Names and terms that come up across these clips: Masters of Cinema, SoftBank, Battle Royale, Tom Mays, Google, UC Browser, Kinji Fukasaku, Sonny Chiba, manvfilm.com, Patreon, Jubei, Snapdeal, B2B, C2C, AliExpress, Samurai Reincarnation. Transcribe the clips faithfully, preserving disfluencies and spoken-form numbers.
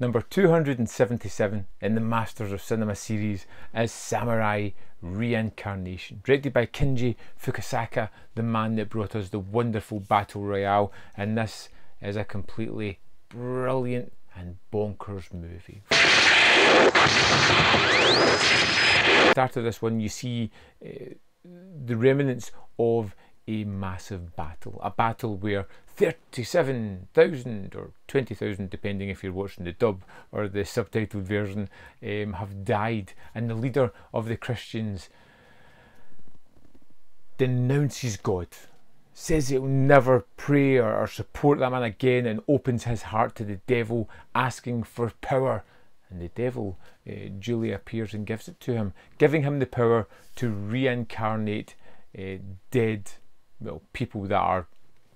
Number two hundred seventy-seven in the Masters of Cinema series is Samurai Reincarnation, directed by Kinji Fukasaku, the man that brought us the wonderful Battle Royale, and this is a completely brilliant and bonkers movie. At the start of this one you see uh, the remnants of a massive battle, a battle where thirty-seven thousand or twenty thousand, depending if you're watching the dub or the subtitled version, um, have died, and the leader of the Christians denounces God, says he'll never pray or, or support that man again, and opens his heart to the devil asking for power, and the devil uh, duly appears and gives it to him, giving him the power to reincarnate uh, dead well, people that are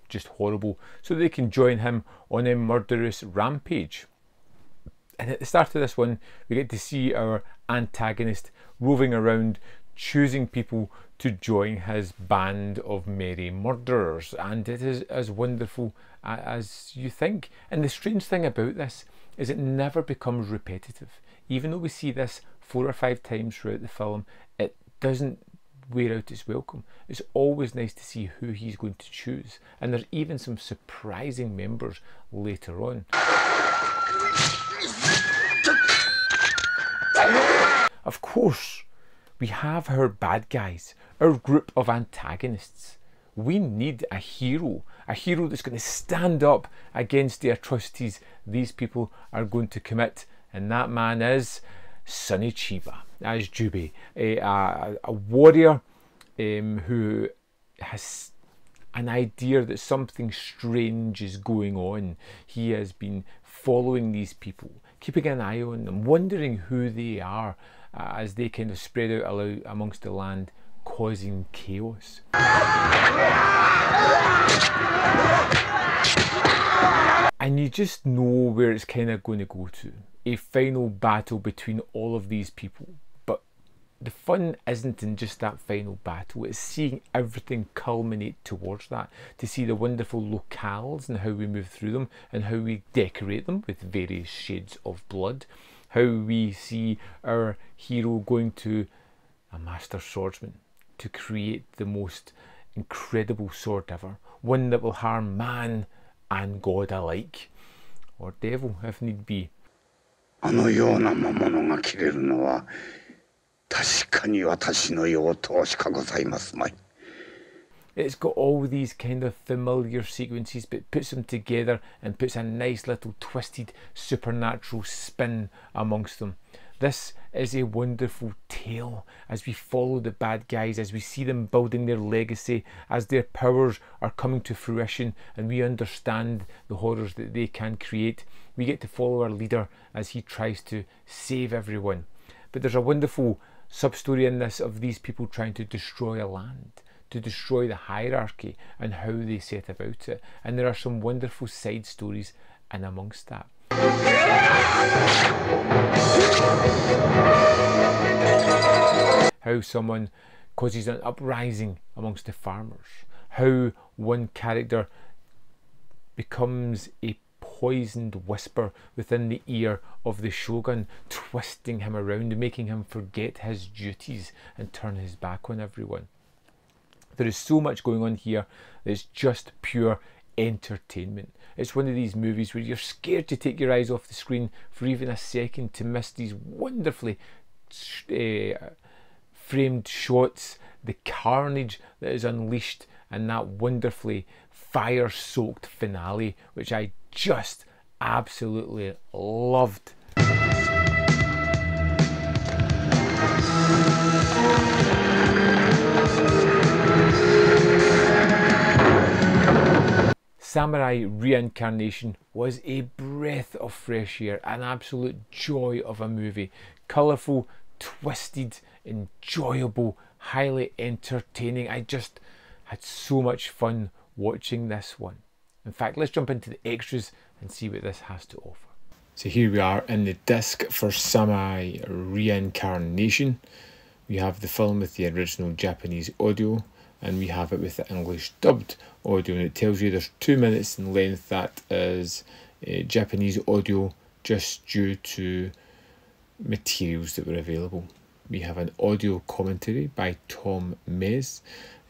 just horrible, so they can join him on a murderous rampage. And at the start of this one we get to see our antagonist roving around choosing people to join his band of merry murderers, and it is as wonderful as you think. And the strange thing about this is it never becomes repetitive. Even though we see this four or five times throughout the film, it doesn't wear out its welcome. It's always nice to see who he's going to choose, and there's even some surprising members later on. Of course, we have our bad guys, our group of antagonists. We need a hero, a hero that's going to stand up against the atrocities these people are going to commit, and that man is Sonny Chiba as Jubei, a, a, a warrior um, who has an idea that something strange is going on. He has been following these people, keeping an eye on them, wondering who they are uh, as they kind of spread out amongst the land, causing chaos. And you just know where it's kind of going to go to. A final battle between all of these people. But the fun isn't in just that final battle, it's seeing everything culminate towards that. To see the wonderful locales and how we move through them, and how we decorate them with various shades of blood. How we see our hero going to a master swordsman to create the most incredible sword ever. One that will harm man and God alike, or devil if need be. It's got all these kind of familiar sequences, but puts them together and puts a nice little twisted supernatural spin amongst them. This is a wonderful tale as we follow the bad guys, as we see them building their legacy, as their powers are coming to fruition and we understand the horrors that they can create. We get to follow our leader as he tries to save everyone. But there's a wonderful sub-story in this of these people trying to destroy a land, to destroy the hierarchy and how they set about it. And there are some wonderful side stories in amongst that. How someone causes an uprising amongst the farmers, how one character becomes a poisoned whisper within the ear of the shogun, twisting him around, making him forget his duties and turn his back on everyone. There is so much going on here that it's just pure entertainment. It's one of these movies where you're scared to take your eyes off the screen for even a second, to miss these wonderfully uh, framed shots, the carnage that is unleashed, and that wonderfully fire-soaked finale, which I just absolutely loved. Samurai Reincarnation was a breath of fresh air, an absolute joy of a movie. Colourful, twisted, enjoyable, highly entertaining. I just had so much fun watching this one. In fact, let's jump into the extras and see what this has to offer. So here we are in the disc for Samurai Reincarnation. We have the film with the original Japanese audio, and we have it with the English dubbed audio, and it tells you there's two minutes in length. That is uh, Japanese audio, just due to materials that were available. We have an audio commentary by Tom Mays.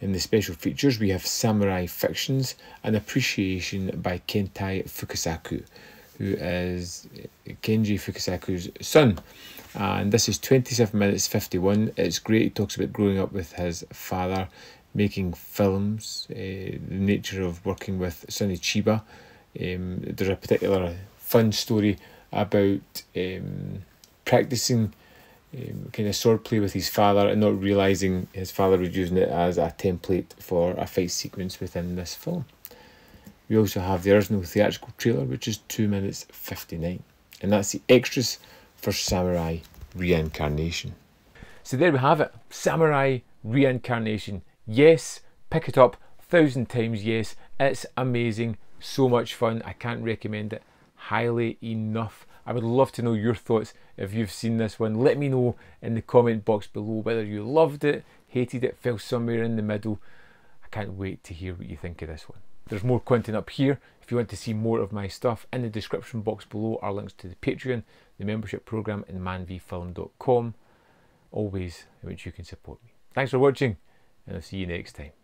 In the special features, we have Samurai Fictions, an appreciation by Kinji Fukasaku, who is Kinji Fukasaku's son. And this is twenty-seven minutes fifty-one. It's great. He talks about growing up with his father, making films, uh, the nature of working with Sonny Chiba. Um, there's a particular fun story about um, practicing um, kind of swordplay with his father and not realising his father was using it as a template for a fight sequence within this film. We also have the original theatrical trailer, which is two minutes fifty-nine. And that's the extras for Samurai Reincarnation. So there we have it, Samurai Reincarnation. Yes, pick it up, thousand times yes. It's amazing, so much fun. I can't recommend it highly enough. I would love to know your thoughts if you've seen this one. Let me know in the comment box below whether you loved it, hated it, fell somewhere in the middle. I can't wait to hear what you think of this one. There's more content up here. If you want to see more of my stuff, in the description box below are links to the Patreon, the membership program, and man v film dot com. All ways in which you can support me. Thanks for watching, and I'll see you next time.